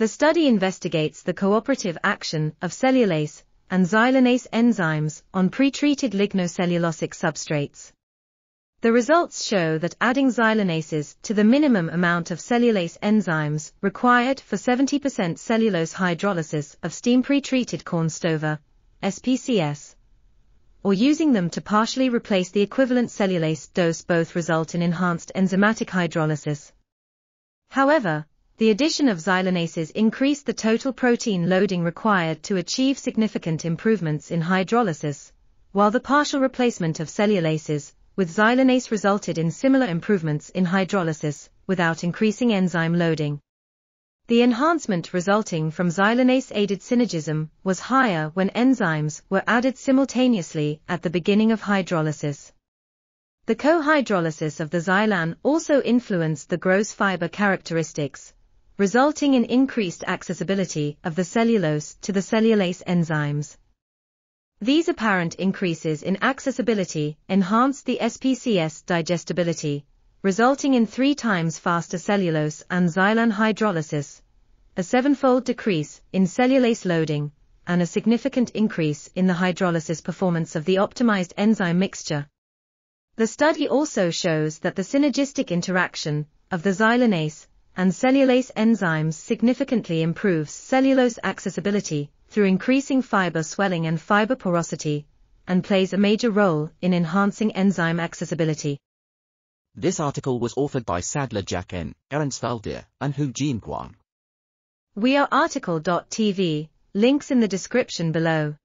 The study investigates the cooperative action of cellulase and xylanase enzymes on pretreated lignocellulosic substrates. The results show that adding xylanases to the minimum amount of cellulase enzymes required for 70% cellulose hydrolysis of steam-pretreated corn stover, SPCS, or using them to partially replace the equivalent cellulase dose both result in enhanced enzymatic hydrolysis. However, the addition of xylanases increased the total protein loading required to achieve significant improvements in hydrolysis, while the partial replacement of cellulases with xylanase resulted in similar improvements in hydrolysis without increasing enzyme loading. The enhancement resulting from xylanase-aided synergism was higher when enzymes were added simultaneously at the beginning of hydrolysis. The co-hydrolysis of the xylan also influenced the gross fiber characteristics, resulting in increased accessibility of the cellulose to the cellulase enzymes. These apparent increases in accessibility enhanced the SPCS digestibility, resulting in 3 times faster cellulose and xylan hydrolysis, a 7-fold decrease in cellulase loading, and a significant increase in the hydrolysis performance of the optimized enzyme mixture. The study also shows that the synergistic interaction of the xylanase and cellulase enzymes significantly improves cellulose accessibility through increasing fiber swelling and fiber porosity, and plays a major role in enhancing enzyme accessibility. This article was authored by Saddler Jack N., Arantes Valdeir, and Hu Jinguang. We are article.tv, links in the description below.